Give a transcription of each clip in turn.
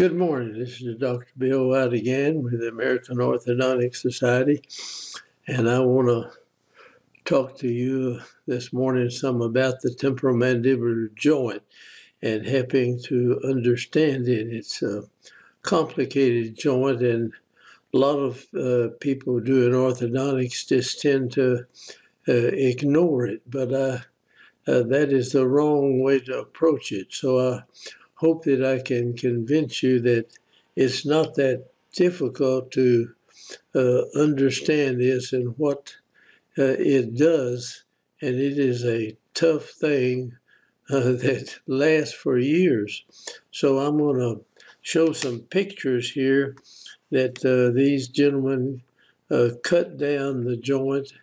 Good morning. This is Dr. Bill White again with the American Orthodontic Society, and I want to talk to you this morning some about the temporomandibular joint and helping to understand it. It's a complicated joint, and a lot of people doing orthodontics just tend to ignore it, but that is the wrong way to approach it. So I hope that I can convince you that it's not that difficult to understand this and what it does, and it is a tough thing that lasts for years. So I'm going to show some pictures here that these gentlemen cut down the joint,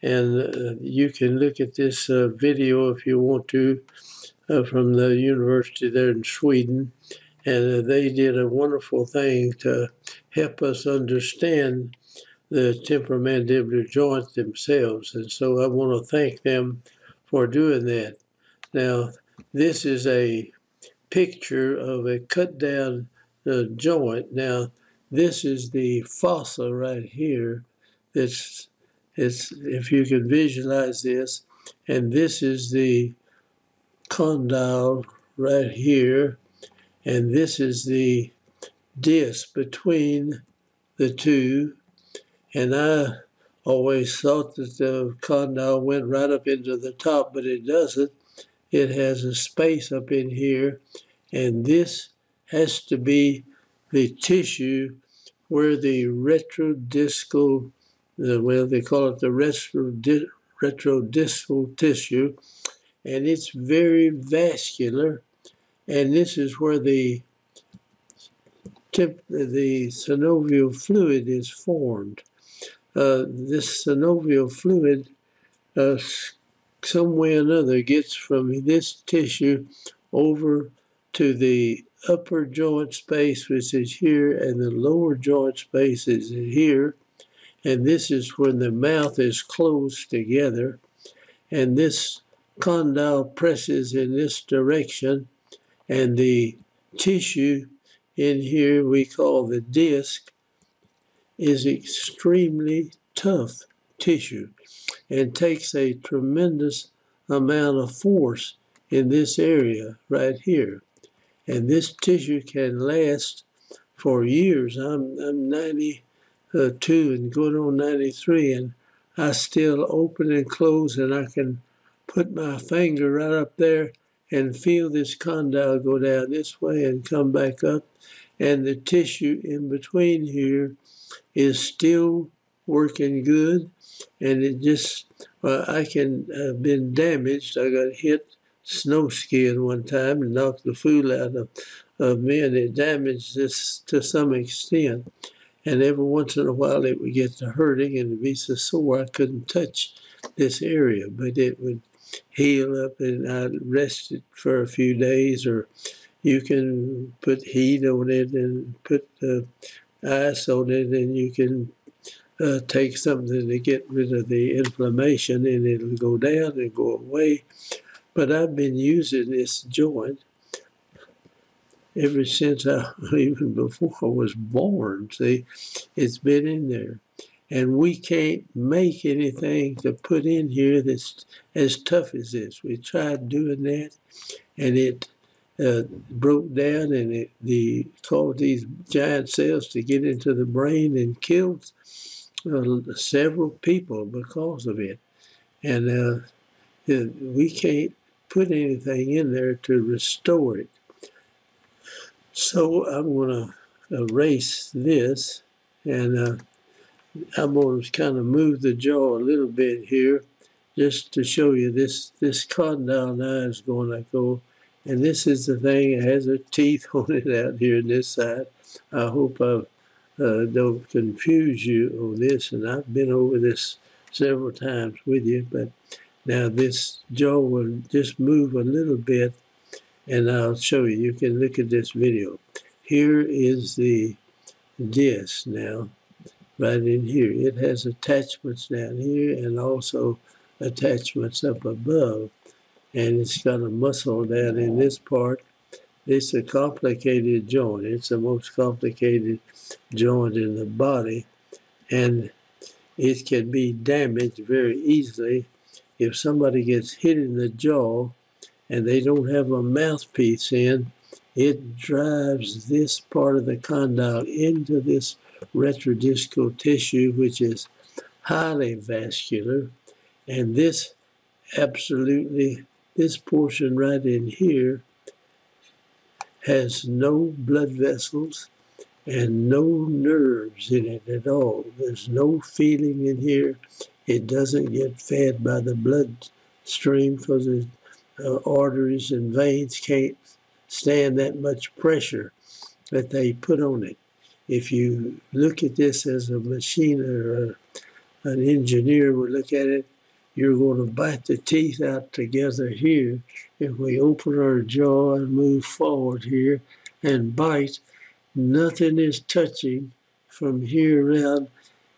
and you can look at this video if you want to. From the university there in Sweden, and they did a wonderful thing to help us understand the temporomandibular joint themselves, and so I want to thank them for doing that. Now, this is a picture of a cut-down joint. Now, this is the fossa right here. It's if you can visualize this, and this is the condyle right here, and this is the disc between the two, and I always thought that the condyle went right up into the top, but it doesn't. It has a space up in here, and this has to be the tissue where the retrodiscal, well, they call it the retrodiscal tissue, and it's very vascular, and this is where the synovial fluid is formed. This synovial fluid, some way or another, gets from this tissue over to the upper joint space, which is here, and the lower joint space is here, and this is when the mouth is closed together, and this condyle presses in this direction, and the tissue in here we call the disc is extremely tough tissue and takes a tremendous amount of force in this area right here, and this tissue can last for years. I'm 92 and going on 93, and I still open and close, and I can put my finger right up there and feel this condyle go down this way and come back up, and the tissue in between here is still working good, and it just, I've been damaged. I got hit snow skiing one time and knocked the fool out of me, and it damaged this to some extent, and every once in a while it would get to hurting and it'd be so sore I couldn't touch this area, but it would heal up, and I rest it for a few days, or you can put heat on it and put ice on it, and you can take something to get rid of the inflammation, and it'll go down and go away. But I've been using this joint ever since even before I was born. See, it's been in there. And we can't make anything to put in here that's as tough as this. We tried doing that, and it broke down, and it caused these giant cells to get into the brain and killed several people because of it. And we can't put anything in there to restore it. So I'm going to erase this, and I'm going to kind of move the jaw a little bit here just to show you this condyle now is going to go, and this is the thing. It has a teeth on it out here on this side. I hope I don't confuse you on this, and I've been over this several times with you, but now this jaw will just move a little bit, and I'll show you. You can look at this video. Here is the disc now. Right in here. It has attachments down here and also attachments up above. And it's got a muscle down in this part It's a complicated joint. It's the most complicated joint in the body, and it can be damaged very easily. If somebody gets hit in the jaw and they don't have a mouthpiece in, it drives this part of the condyle into this retrodiscal tissue, which is highly vascular, and this absolutely, this portion right in here has no blood vessels and no nerves in it at all. There's no feeling in here. It doesn't get fed by the blood stream because the arteries and veins can't stand that much pressure that they put on it. If you look at this as a machine or an engineer would look at it, you're going to bite the teeth out together here. If we open our jaw and move forward here and bite, nothing is touching from here around,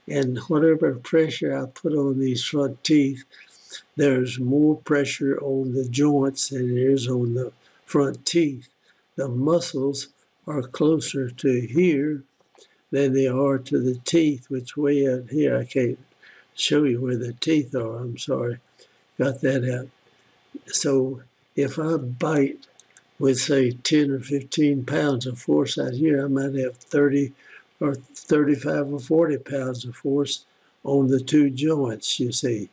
and whatever pressure I put on these front teeth, there's more pressure on the joints than there is on the front teeth. The muscles are closer to here than they are to the teeth, which way out here, I can't show you where the teeth are, I'm sorry, got that out. So if I bite with say 10 or 15 pounds of force out here, I might have 30 or 35 or 40 pounds of force on the two joints, you see.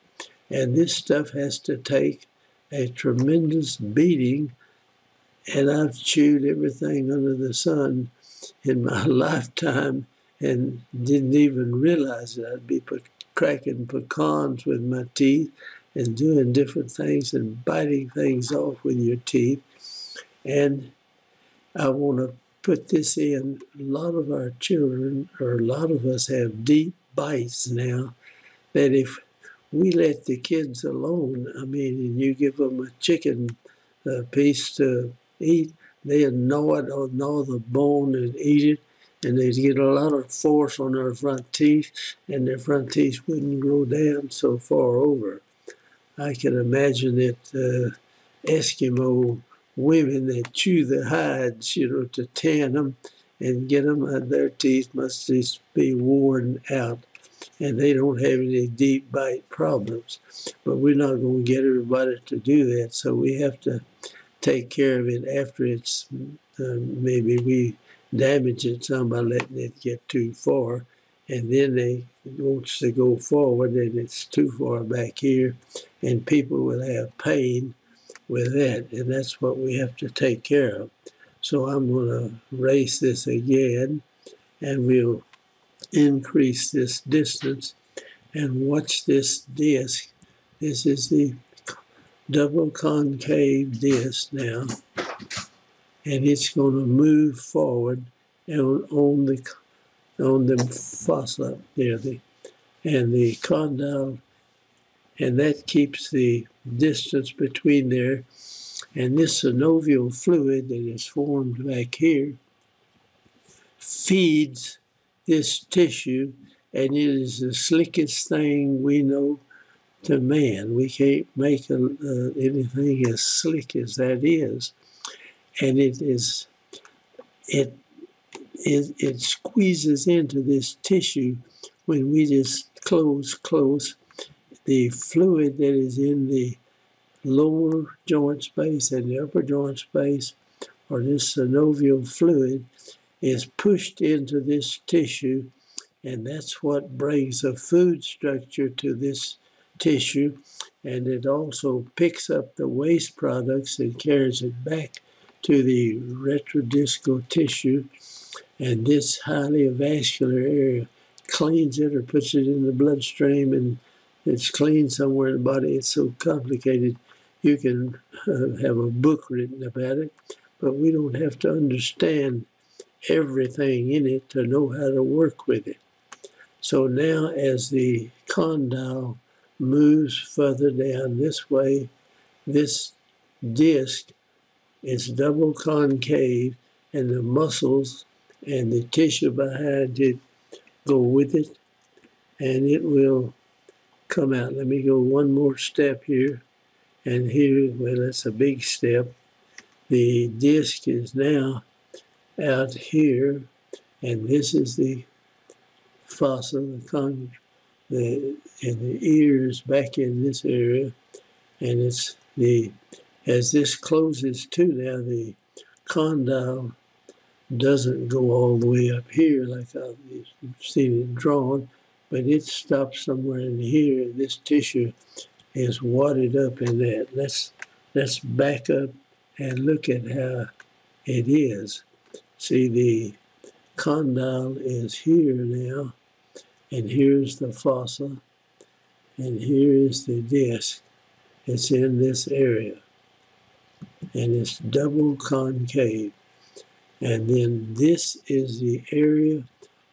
And this stuff has to take a tremendous beating, and I've chewed everything under the sun in my lifetime and didn't even realize that I'd be cracking pecans with my teeth and doing different things and biting things off with your teeth. And I want to put this in. A lot of our children, or a lot of us, have deep bites now that if we let the kids alone, I mean, and you give them a chicken piece to eat, they'd gnaw it or gnaw the bone and eat it, and they'd get a lot of force on their front teeth, and their front teeth wouldn't grow down so far over. I can imagine that Eskimo women that chew the hides, you know, to tan them and get them out, their teeth must just be worn out, and they don't have any deep bite problems. But we're not going to get everybody to do that, so we have to take care of it after it's maybe we damage it some by letting it get too far, and then they wants to go forward and it's too far back here, and people will have pain with that, and that's what we have to take care of. So I'm going to raise this again, and we'll increase this distance and watch this disc. This is the double concave disc now, and it's going to move forward and on the fossa there, and the condyle, and that keeps the distance between there. And this synovial fluid that is formed back here feeds this tissue, and it is the slickest thing we know to man. We can't make anything as slick as that is. And it squeezes into this tissue when we just close. The fluid that is in the lower joint space and the upper joint space, or this synovial fluid, is pushed into this tissue, and that's what brings a food structure to this tissue, and it also picks up the waste products and carries it back to the retrodiscal tissue, and this highly vascular area cleans it or puts it in the bloodstream, and it's clean somewhere in the body. It's so complicated you can have a book written about it, but we don't have to understand everything in it to know how to work with it. So now as the condyle moves further down this way, this disc is double concave, and the muscles and the tissue behind it go with it, and it will come out. Let me go one more step here, and here, well, that's a big step, The disc is now out here, and this is the fossa, and the ears back in this area, and it's the, as this closes to now, the condyle doesn't go all the way up here like I've seen it drawn, but it stops somewhere in here. This tissue is wadded up in that. Let's back up and look at how it is. See, the condyle is here now, and here's the fossa, and here is the disc. It's in this area, and it's double concave. And then this is the area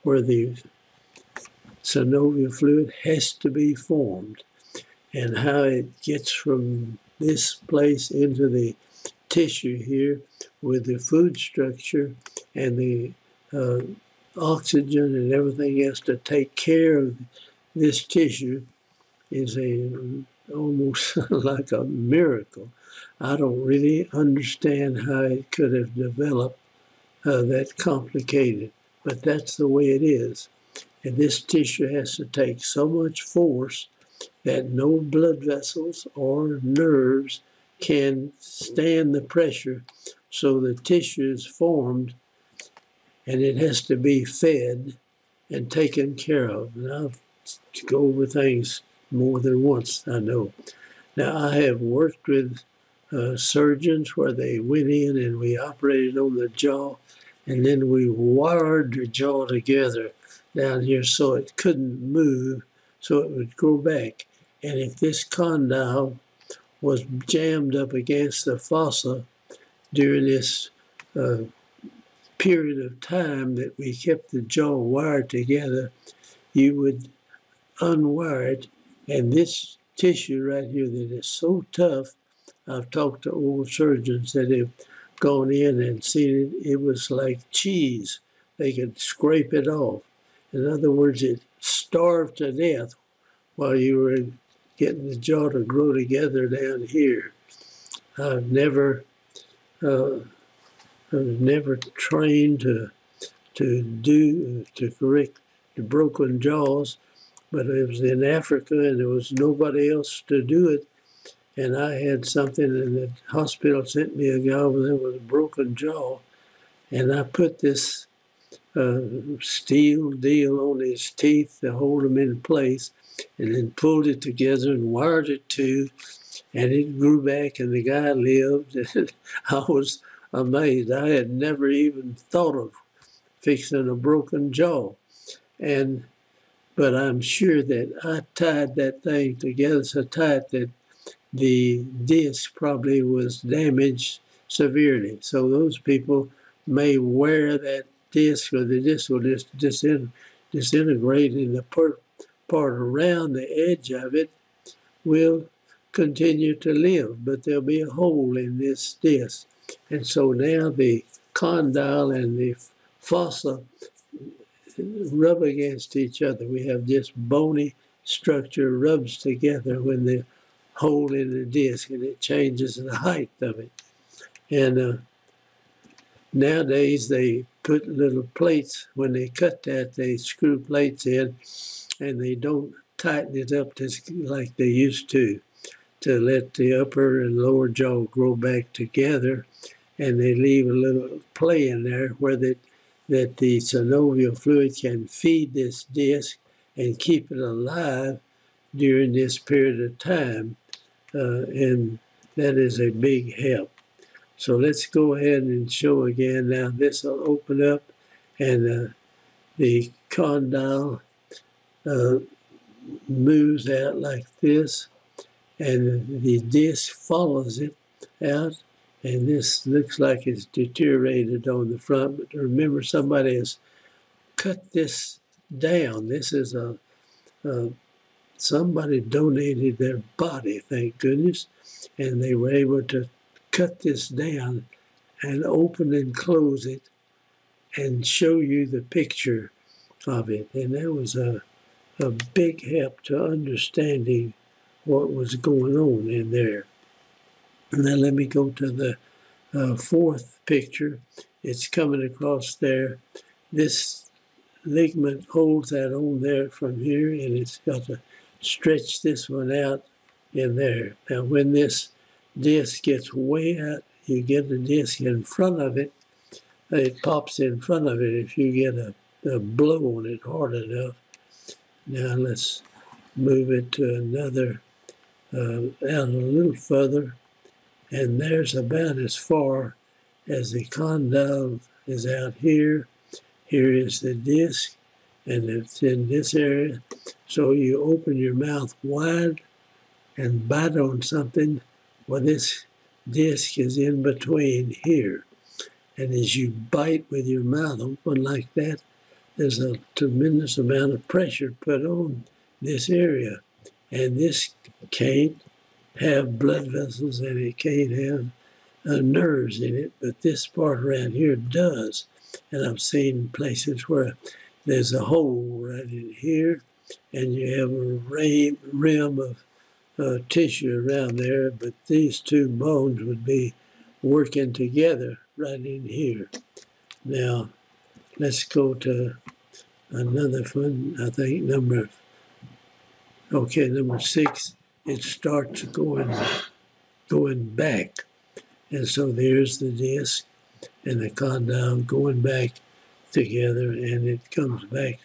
where the synovial fluid has to be formed. And how it gets from this place into the tissue here with the food structure and the oxygen and everything else to take care of this tissue is almost like a miracle. I don't really understand how it could have developed that complicated, but that's the way it is. And this tissue has to take so much force that no blood vessels or nerves can stand the pressure, so the tissue is formed, and it has to be fed and taken care of. And I'll go over things more than once, I know. Now, I have worked with surgeons where they went in and we operated on the jaw, and then we wired the jaw together down here so it couldn't move, so it would go back. And if this condyle was jammed up against the fossa during this period of time that we kept the jaw wired together, you would unwire it, and this tissue right here that is so tough, I've talked to old surgeons that have gone in and seen it, it was like cheese. They could scrape it off. In other words, it starved to death while you were getting the jaw to grow together down here. I was never trained to correct the broken jaws, but it was in Africa and there was nobody else to do it. And I had something, and the hospital sent me a guy over there with a broken jaw, and I put this steel deal on his teeth to hold them in place, and then pulled it together and wired it to, and it grew back, and the guy lived. And I was amazed. I had never even thought of fixing a broken jaw. And but I'm sure that I tied that thing together so tight that the disc probably was damaged severely. So those people may wear that disc, or the disc will just disintegrate, and the part around the edge of it will continue to live, but there'll be a hole in this disc. And so now the condyle and the fossa rub against each other. We have this bony structure rubs together when the hole in the disc, and it changes the height of it. And nowadays they put little plates, when they cut that, they screw plates in, and they don't tighten it up just like they used to let the upper and lower jaw grow back together, and they leave a little play in there where that the synovial fluid can feed this disc and keep it alive during this period of time. And that is a big help. So let's go ahead and show again. Now this will open up, and the condyle moves out like this, and the disc follows it out, and this looks like it's deteriorated on the front, but remember, somebody has cut this down. This is somebody donated their body, thank goodness, and they were able to cut this down and open and close it and show you the picture of it. And that was a big help to understanding what was going on in there. Now let me go to the fourth picture, it's coming across there. This ligament holds that on there from here, and it's got to stretch this one out in there. Now when this disc gets way out, you get the disc in front of it, it pops in front of it if you get a blow on it hard enough. Now let's move it to another, out a little further, and there's about as far as the condyle is out here. Here is the disc, and it's in this area. So you open your mouth wide and bite on something. Well, this disc is in between here. And as you bite with your mouth open like that, there's a tremendous amount of pressure put on this area. And this can't have blood vessels, and it can't have nerves in it, but this part around here does. And I've seen places where there's a hole right in here, and you have a rim of tissue around there, but these two bones would be working together right in here. Now, let's go to another one, I think number 6. It starts going back. And so there's the disc and the condyle going back together, and it comes back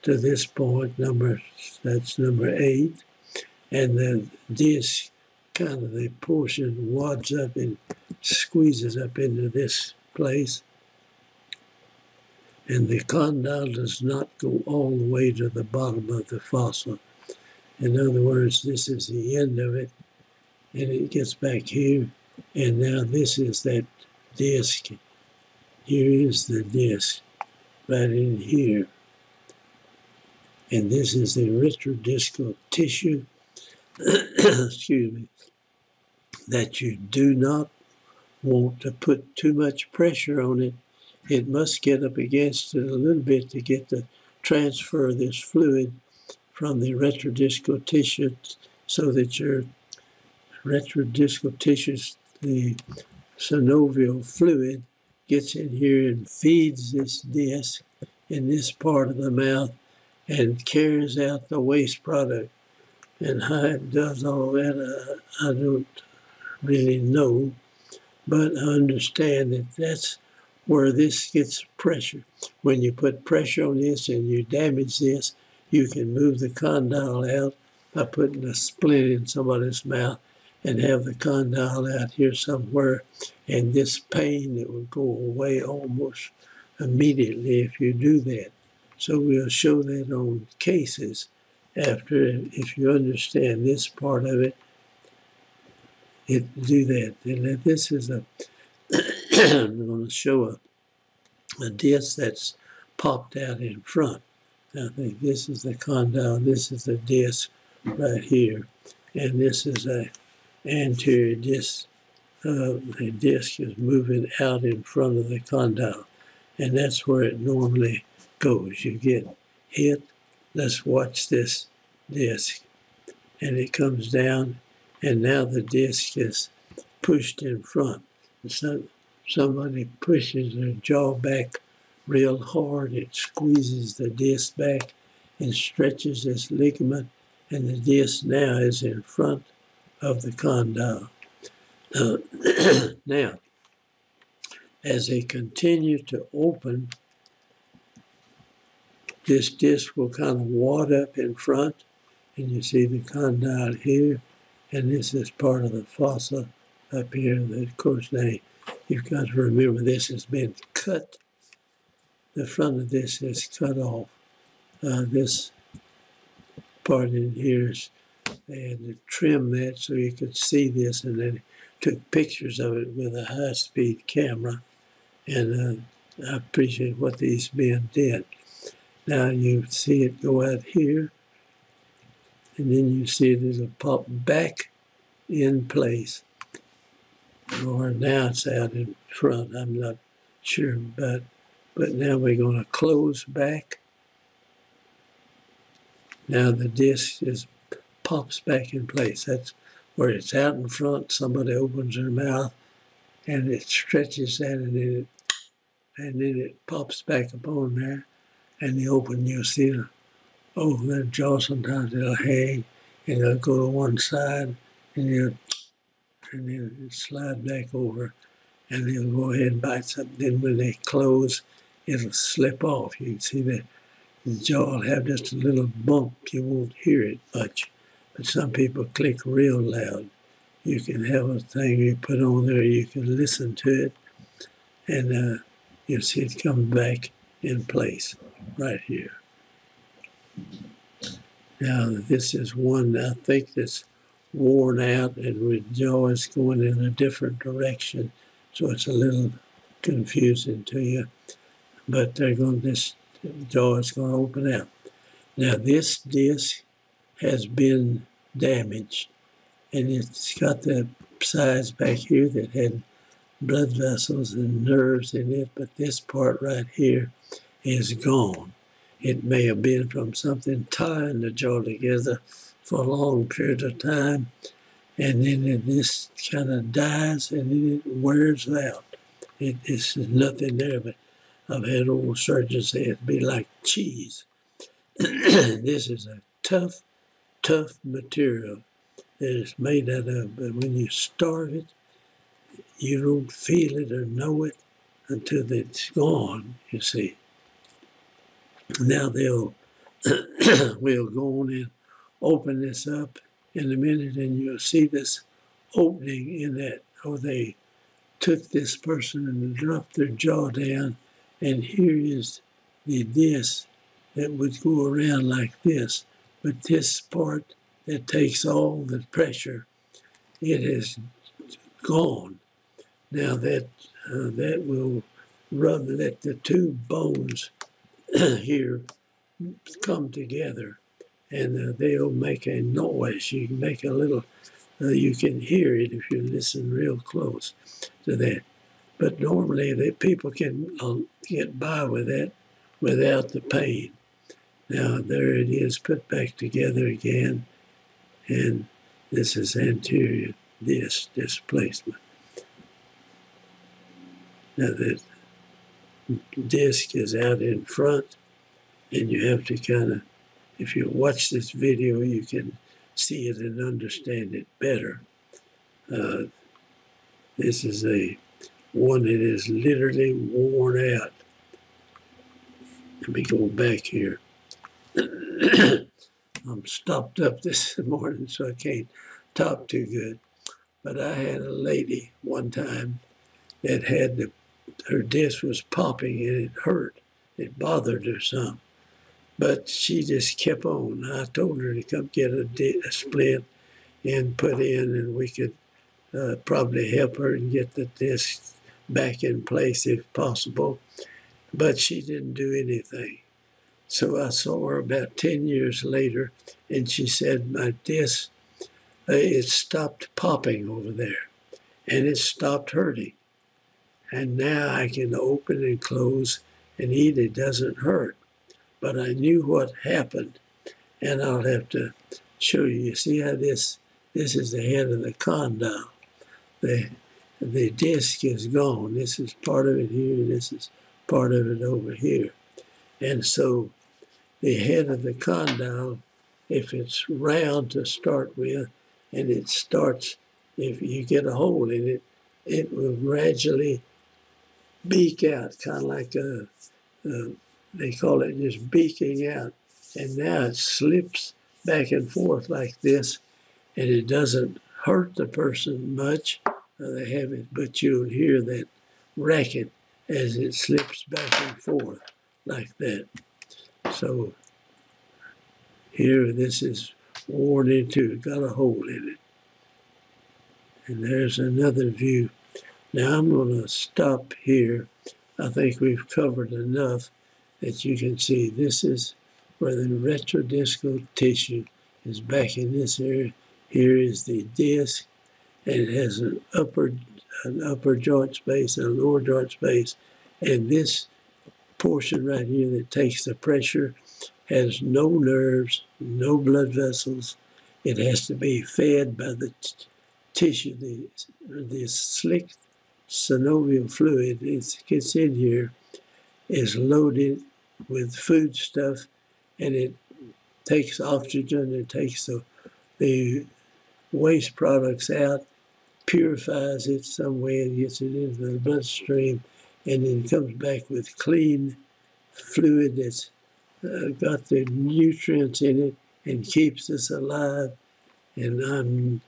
to this point, number 8. And the disc, kind of the portion, wads up and squeezes up into this place. And the condyle does not go all the way to the bottom of the fossa. In other words, this is the end of it, and it gets back here, and now this is that disc. Here is the disc, right in here. And this is the retrodiscal tissue, excuse me, that you do not want to put too much pressure on it. It must get up against it a little bit to get the transfer of this fluid from the retrodiscal tissue, so that your retrodiscal tissue, the synovial fluid, gets in here and feeds this disc in this part of the mouth and carries out the waste product. And how it does all that, I don't really know, but I understand that that's where this gets pressure. When you put pressure on this and you damage this, you can move the condyle out by putting a splint in somebody's mouth and have the condyle out here somewhere, and this pain that will go away almost immediately if you do that. So we'll show that on cases after, if you understand this part of it, do that. And this is a, I'm going to show a disc that's popped out in front. I think this is the condyle, this is the disc right here, and this is a anterior disc. The disc is moving out in front of the condyle, and that's where it normally goes. You get hit. Let's watch this disc, and it comes down, and now the disc is pushed in front. Somebody pushes their jaw back real hard, it squeezes the disc back and stretches this ligament, and the disc now is in front of the condyle. Now, as they continue to open, this disc will kind of wad up in front, and you see the condyle here, and this is part of the fossa up here. And of course, now you've got to remember this has been cut. The front of this is cut off. This part in here is, they had to trim that so you could see this, and then took pictures of it with a high-speed camera. And I appreciate what these men did. Now you see it go out here, and then you see it, it'll pop back in place. Or now it's out in front, I'm not sure about. But now we're going to close back. Now the disc is pops back in place. That's where it's out in front. Somebody opens their mouth and it stretches that, and then it pops back upon there, and you open your ceiling. Over that jaw sometimes it'll hang, and it'll go to one side, and then it'll slide back over, and it'll go ahead and bite something. Then when they close, it'll slip off. You can see that the jaw will have just a little bump. You won't hear it much, but some people click real loud. You can have a thing you put on there, you can listen to it, and you'll see it come back in place right here. Now this is one I think that's worn out, and with jaw is going in a different direction, so it's a little confusing to you. But they're going, this jaw is going to open out. Now this disc has been damaged, and it's got the sides back here that had blood vessels and nerves in it, but this part right here is gone. It may have been from something tying the jaw together for a long period of time, and then this kind of dies, and then it wears out. It's nothing there, but I've had old surgeons say it'd be like cheese. This is a tough, tough material that it's made out of, but when you starve it, you don't feel it or know it until it's gone, you see. Now we'll go on and open this up in a minute, and you'll see this opening in that. Oh, they took this person and dropped their jaw down, and here is the disc that would go around like this. But this part that takes all the pressure, it is gone. Now that will rub, let the two bones here come together, and they'll make a noise. You can make a little, you can hear it if you listen real close to that. But normally the people can get by with that without the pain. Now there it is, put back together again, and this is anterior disc displacement. Now that disc is out in front, and you have to kind of, if you watch this video, you can see it and understand it better. This is a one that is literally worn out. Let me go back here. I'm stopped up this morning, so I can't talk too good. But I had a lady one time that had the, her disc was popping, and it hurt. It bothered her some. But she just kept on. I told her to come get a splint and put in, and we could probably help her and get the disc back in place if possible. But she didn't do anything. So I saw her about 10 years later, and she said, my disc, it stopped popping over there, and it stopped hurting. And now I can open and close and eat. It doesn't hurt. But I knew what happened, and I'll have to show you. You see how this is the head of the condyle. The disc is gone. This is part of it here, and this is part of it over here. And so the head of the condyle, if it's round to start with, and it starts, if you get a hole in it, it will gradually beak out, kind of like they call it just beaking out. And now it slips back and forth like this, and it doesn't hurt the person much. They have it, but you'll hear that racket as it slips back and forth like that. So here this is worn into, got a hole in it. And there's another view. Now I'm going to stop here. I think we've covered enough that you can see this is where the retrodiscal tissue is back in this area. Here is the disc, and it has an upper joint space and a lower joint space. And this portion right here that takes the pressure has no nerves, no blood vessels. It has to be fed by the tissue, the slick synovial fluid, it gets in here, is loaded with food stuff, and it takes oxygen, it takes the waste products out, purifies it some way and gets it into the bloodstream, and then comes back with clean fluid that's got the nutrients in it and keeps us alive. And I'm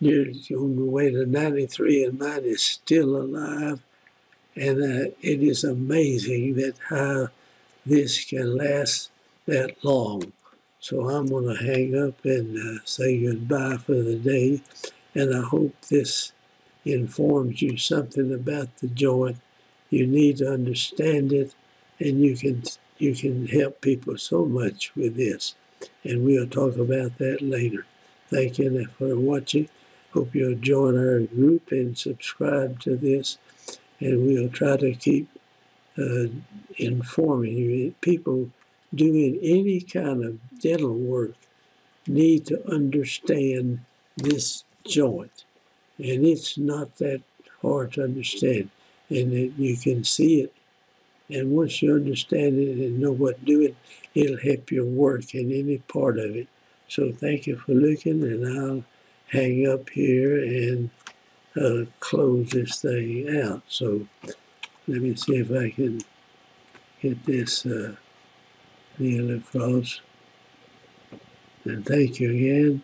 near on the way to 93, and mine is still alive. And it is amazing that how this can last that long. So I'm going to hang up and say goodbye for the day. And I hope this informs you something about the joint. You need to understand it, and you can help people so much with this. And we'll talk about that later. Thank you for watching. Hope you'll join our group and subscribe to this. And we'll try to keep informing you. People doing any kind of dental work need to understand this joint. And it's not that hard to understand. And you can see it. And once you understand it and know what to do, it'll help your work in any part of it. So thank you for looking, and I'll hang up here and close this thing out. So let me see if I can get this deal across. And thank you again.